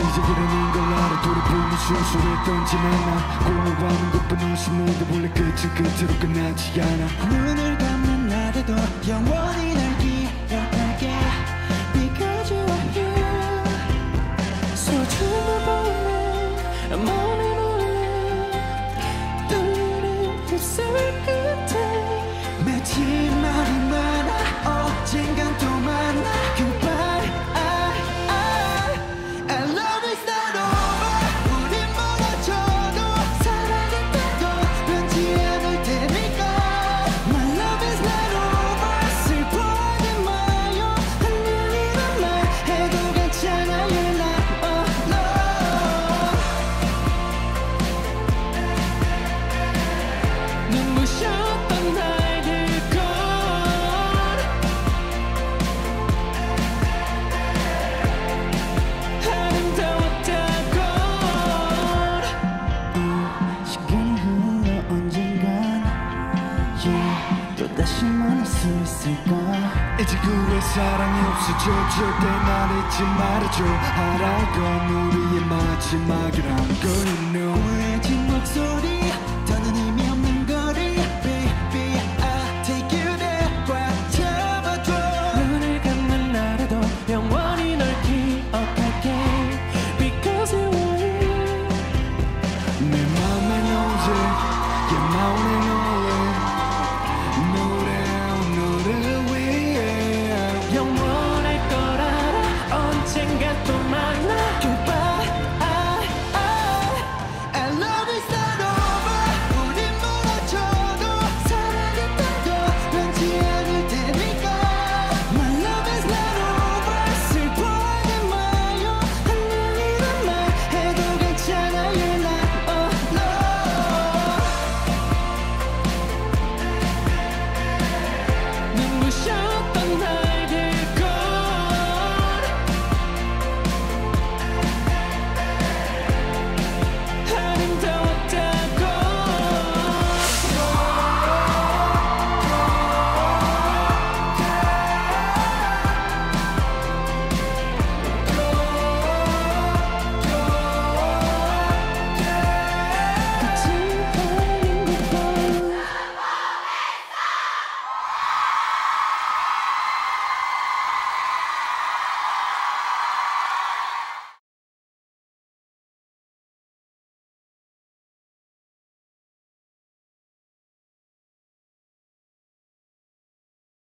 시작이란 걸 알아 돌아보면 순수했던 지난날 공허하는 것뿐인 수모가 원래 끝은 끝으로 끝나지 않아. 눈을 감는 나도 영원히 날 기억할게 Because you are you. 소중한 밤은 모래 몰래 떨리는 입술 끝에 마지막이 많아. 언젠간 또 만나. 이제 그의 사랑이 없어 조절 때 말했지 말아줘. 알아 건 우리의 마지막이란 걸 you know.